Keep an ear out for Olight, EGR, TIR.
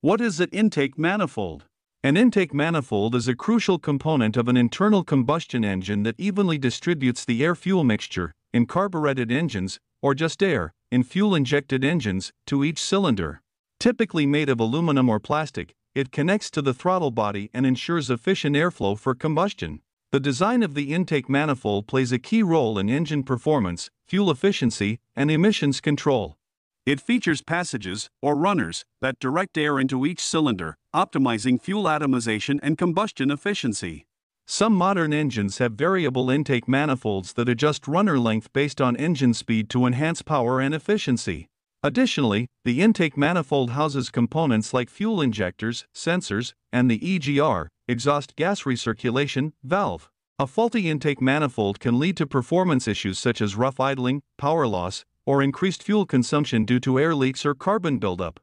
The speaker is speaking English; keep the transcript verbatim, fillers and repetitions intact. What is an intake manifold? An intake manifold is a crucial component of an internal combustion engine that evenly distributes the air-fuel mixture, in carbureted engines, or just air, in fuel-injected engines, to each cylinder. Typically made of aluminum or plastic, it connects to the throttle body and ensures efficient airflow for combustion. The design of the intake manifold plays a key role in engine performance, fuel efficiency, and emissions control. It features passages, or runners, that direct air into each cylinder, optimizing fuel atomization and combustion efficiency. Some modern engines have variable intake manifolds that adjust runner length based on engine speed to enhance power and efficiency. Additionally, the intake manifold houses components like fuel injectors, sensors, and the E G R, exhaust gas recirculation, valve. A faulty intake manifold can lead to performance issues such as rough idling, power loss, or increased fuel consumption due to air leaks or carbon buildup.